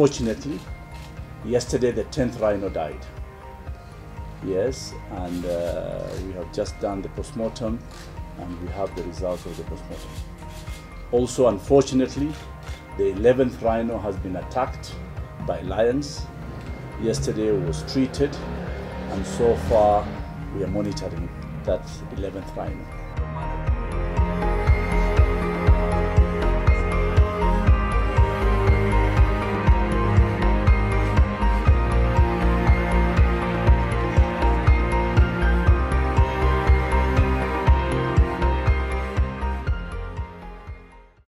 Unfortunately, yesterday the 10th rhino died. Yes, and we have just done the postmortem, and we have the results of the postmortem. Also, unfortunately, the 11th rhino has been attacked by lions. Yesterday was treated, and so far we are monitoring that 11th rhino.